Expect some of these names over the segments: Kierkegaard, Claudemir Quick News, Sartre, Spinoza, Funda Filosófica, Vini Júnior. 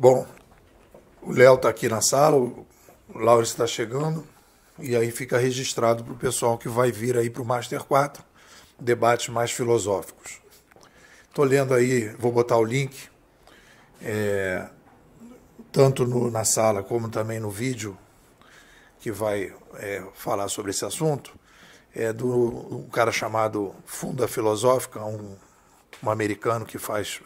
Bom, o Léo está aqui na sala, o Lauro está chegando, e aí fica registrado para o pessoal que vai vir aí para o Master 4, debates mais filosóficos. Estou lendo aí, vou botar o link, tanto na sala como também no vídeo, que vai falar sobre esse assunto, um cara chamado Funda Filosófica, um americano que faz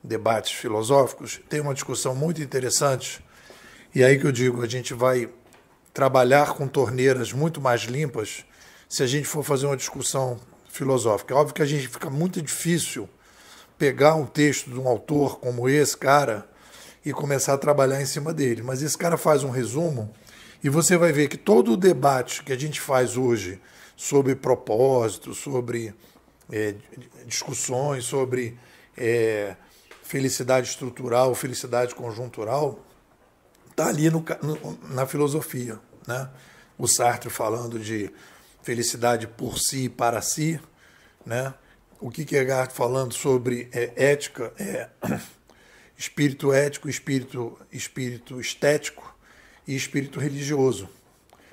debates filosóficos. Tem uma discussão muito interessante, e aí que eu digo, a gente vai trabalhar com torneiras muito mais limpas se a gente for fazer uma discussão filosófica. É óbvio que a gente fica muito difícil pegar um texto de um autor como esse cara e começar a trabalhar em cima dele. Mas esse cara faz um resumo e você vai ver que todo o debate que a gente faz hoje sobre propósito, sobre discussões, sobre felicidade estrutural, felicidade conjuntural, está ali na filosofia, né? O Sartre falando de felicidade por si e para si, né? O Kierkegaard falando sobre ética, espírito ético, espírito estético e espírito religioso.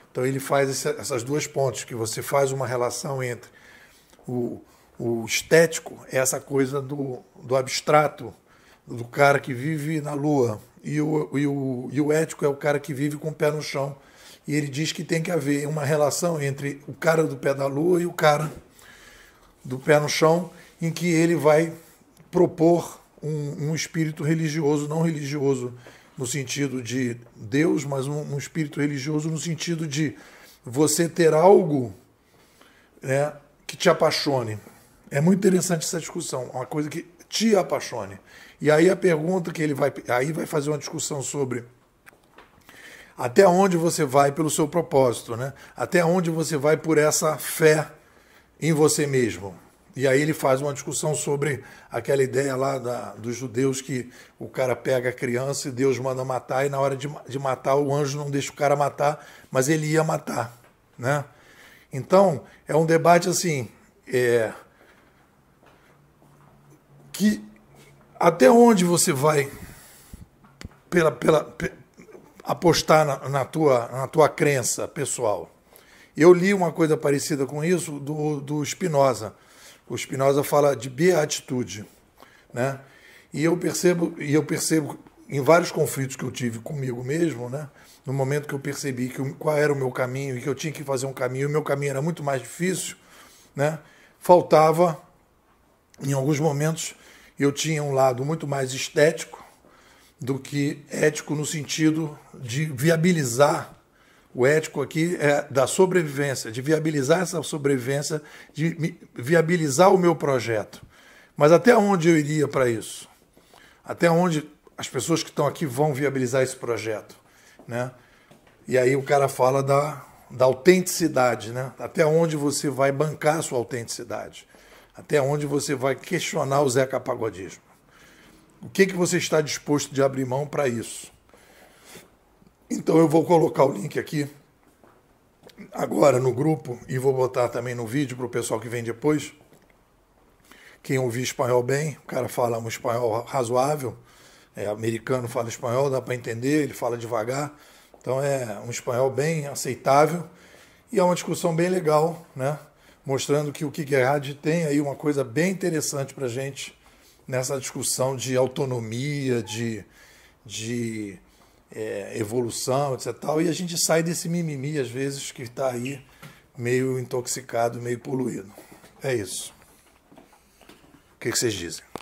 Então ele faz essas duas pontes, que você faz uma relação entre o estético, essa coisa do abstrato, do cara que vive na lua, e o ético é o cara que vive com o pé no chão. E ele diz que tem que haver uma relação entre o cara do pé da lua e o cara do pé no chão, em que ele vai propor um espírito religioso, não religioso no sentido de Deus, mas um espírito religioso no sentido de você ter algo, né, que te apaixone. É muito interessante essa discussão, uma coisa que te apaixone. E aí a pergunta que ele vai fazer uma discussão sobre até onde você vai pelo seu propósito, né? Até onde você vai por essa fé em você mesmo. E aí ele faz uma discussão sobre aquela ideia lá dos judeus que o cara pega a criança e Deus manda matar, e na hora de matar o anjo não deixa o cara matar, mas ele ia matar, né? Então, é um debate assim, que até onde você vai apostar na tua crença pessoal. Eu li uma coisa parecida com isso do Spinoza. O Spinoza fala de beatitude, né? E eu percebo em vários conflitos que eu tive comigo mesmo, né? No momento que eu percebi que qual era o meu caminho e que eu tinha que fazer um caminho, o meu caminho era muito mais difícil, né? Faltava, em alguns momentos, eu tinha um lado muito mais estético do que ético, no sentido de viabilizar. O ético aqui é da sobrevivência, de viabilizar essa sobrevivência, de viabilizar o meu projeto. Mas até onde eu iria para isso? Até onde as pessoas que estão aqui vão viabilizar esse projeto, né? E aí o cara fala da autenticidade, né? Até onde você vai bancar a sua autenticidade? Até onde você vai questionar o Zeca Pagodismo? O que você está disposto de abrir mão para isso? Então eu vou colocar o link aqui agora no grupo e vou botar também no vídeo para o pessoal que vem depois. Quem ouvir espanhol bem, o cara fala um espanhol razoável, americano fala espanhol, dá para entender, ele fala devagar. Então é um espanhol bem aceitável e é uma discussão bem legal, né? Mostrando que o Kierkegaard tem aí uma coisa bem interessante para a gente nessa discussão de autonomia, de evolução, etc. E a gente sai desse mimimi, às vezes, que está aí meio intoxicado, meio poluído. É isso. O que vocês dizem?